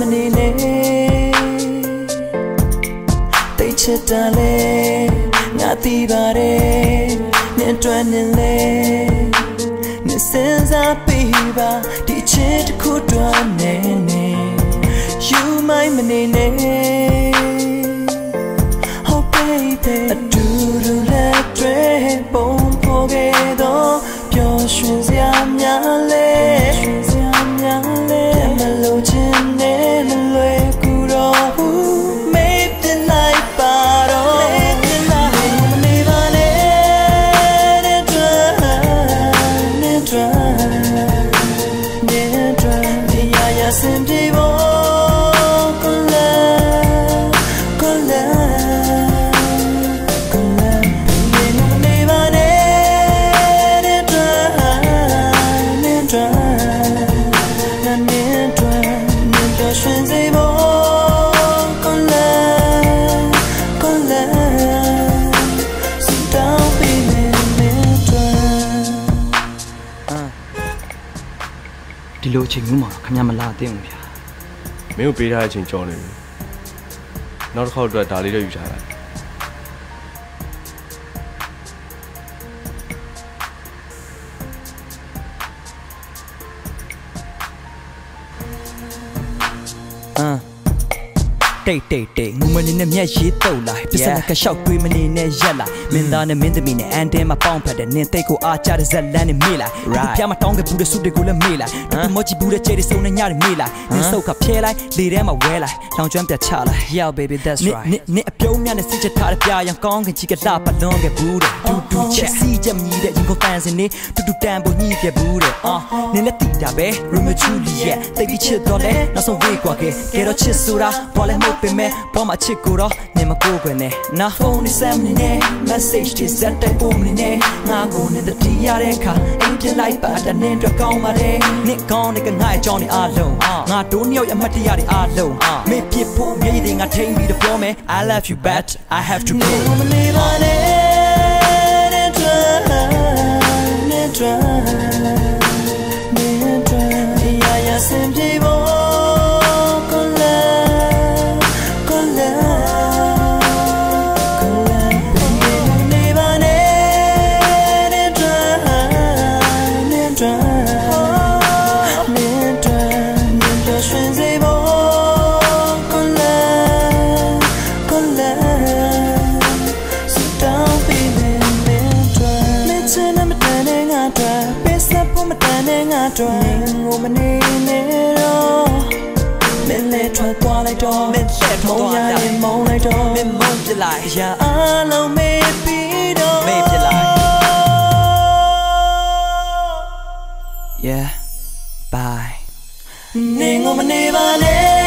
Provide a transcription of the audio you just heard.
manine They chetale Ngati bare Nentwanele Nesenza piba Di chet kudwa nene You my manine Oh baby Aduru letre Bon pogedo Pyo shwenzia mnyale Dilo chinguma, kanyama la deumya. Meu pira ching chone. Not how to dali de yujara. Tay, woman in a messy tow life. Just like a shock, women in a yellow. Milan and Mindamina, and then my pound pad and then take a charge as a land in Mila. Right, Yamatonga Buddha Sudagula Mila. Mochi Buddha Chedison and Yari Mila. And so Capella, Lirama Wella. Don't jump that child. Yeah, baby, that's right. Nip Pyongan and Sija Tarapia and Kong and Chicka Padong and Buddha. Do Chessija Mida, you go fans in it. To do Tambo Nika Buddha. Nina Tita Bay, Ruma Julia. They be chill, Dolly, not so weak, okay. Get a chisura, Polemo. Me, pa ma chikura, ne ma kogene. Na phone is samne, message is at the pomne. Na gone the tiareka, ain't life but a name to call my day. Nick on the night, Johnny Arlo. Na don't know your material Arlo. Me people meeting, I take me the plummet. I love you, bet I have to go. Yeah, I love me. Yeah, bye.